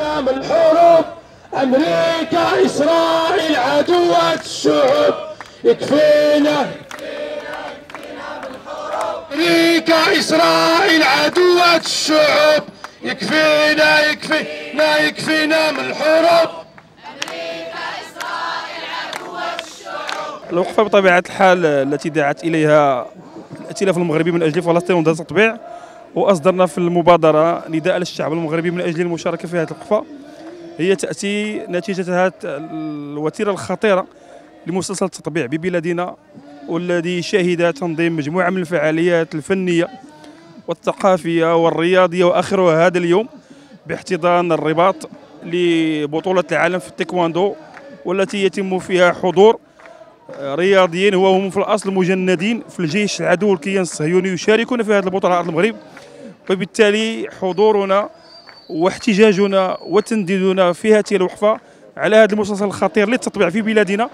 علينا من حروب أمريكا إسرائيل عدوة الشعوب. يكفينا من حروب أمريكا إسرائيل عدوة الشعوب. يكفينا يكفينا يكفينا من حروب أمريكا إسرائيل عدوة الشعوب. الوقفة بطبيعة الحال التي دعت إليها الائتلاف المغربي من أجل فلسطين منذ التطبيع، وأصدرنا في المبادرة نداء للشعب المغربي من أجل المشاركة في هذه الوقفة، هي تأتي نتيجة هذه الوتيرة الخطيرة لمسلسل التطبيع ببلادنا، والذي شهد تنظيم مجموعة من الفعاليات الفنية والثقافية والرياضية وآخرها هذا اليوم باحتضان الرباط لبطولة العالم في التايكواندو، والتي يتم فيها حضور رياضيين وهم في الأصل مجندين في الجيش العدو الكيان الصهيوني يشاركون في هذه البطولة على أرض المغرب. وبالتالي حضورنا واحتجاجنا وتنديدنا في هذه الوقفة على هذا المسلسل الخطير للتطبيع في بلادنا،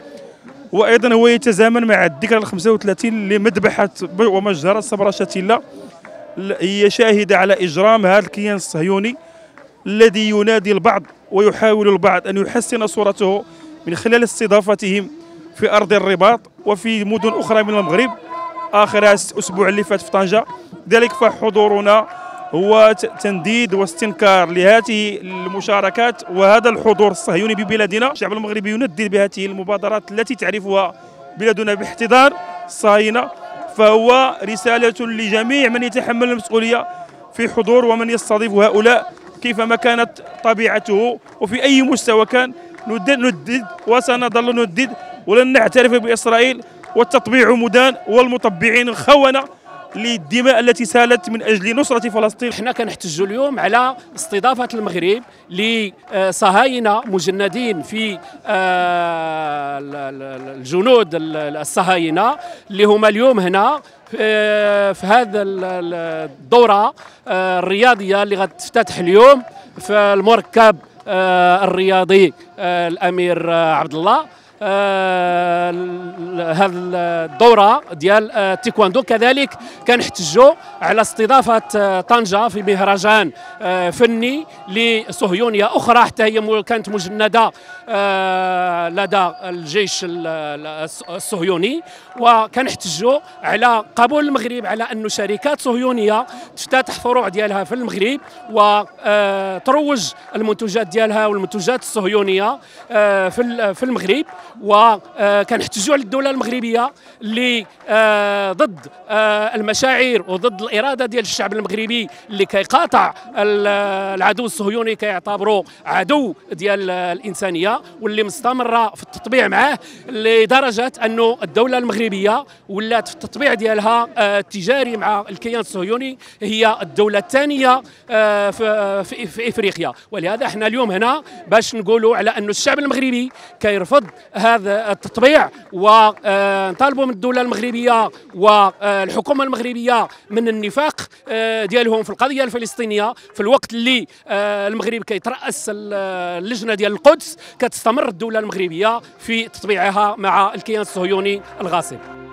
وأيضا هو يتزامن مع الذكرى ال35 لمذبحة ومجزرة صبرا شتيلا، هي شاهدة على إجرام هذا الكيان الصهيوني الذي ينادي البعض ويحاول البعض أن يحسن صورته من خلال استضافتهم في أرض الرباط وفي مدن أخرى من المغرب آخر أسبوع اللي فات في طنجة. لذلك فحضورنا هو تنديد واستنكار لهذه المشاركات وهذا الحضور الصهيوني ببلادنا. الشعب المغربي يندد بهذه المبادرات التي تعرفها بلادنا باحتضان الصهاينة، فهو رسالة لجميع من يتحمل المسؤولية في حضور ومن يستضيف هؤلاء كيفما كانت طبيعته وفي أي مستوى كان. ندد وسنظل ندد، ولن نعترف بإسرائيل والتطبيع مدان والمطبعين الخونة للدماء التي سالت من أجل نصرة فلسطين. احنا كنحتجوا اليوم على استضافة المغرب لصهاينة مجندين في الجنود الصهاينة اللي هما اليوم هنا في هذا الدورة الرياضية اللي غتفتتح اليوم في المركب الرياضي الأمير عبد الله. هذه الدورة ديال التايكواندو. كذلك كنحتجوا على استضافة طنجة في مهرجان فني لصهيونية أخرى حتى هي كانت مجندة لدى الجيش الصهيوني. وكنحتجوا على قبول المغرب على أن شركات صهيونية تفتتح فروع ديالها في المغرب وتروج المنتوجات ديالها والمنتوجات الصهيونية في المغرب. وكنحتجوا على الدولة المغربية اللي ضد المشاعر وضد الإرادة ديال الشعب المغربي اللي كيقاطع العدو الصهيوني كيعتبروا عدو ديال الإنسانية واللي مستمرة في التطبيع معاه، لدرجة أنه الدولة المغربية ولات في التطبيع ديالها التجاري مع الكيان الصهيوني هي الدولة الثانية في إفريقيا. ولهذا احنا اليوم هنا باش نقولوا على أنه الشعب المغربي كيرفض هذا التطبيع، ونطالبوا من الدولة المغربية والحكومة المغربية من النفاق ديالهم في القضية الفلسطينية. في الوقت اللي المغرب كيترأس اللجنة ديال القدس كتستمر الدولة المغربية في تطبيعها مع الكيان الصهيوني الغاصب.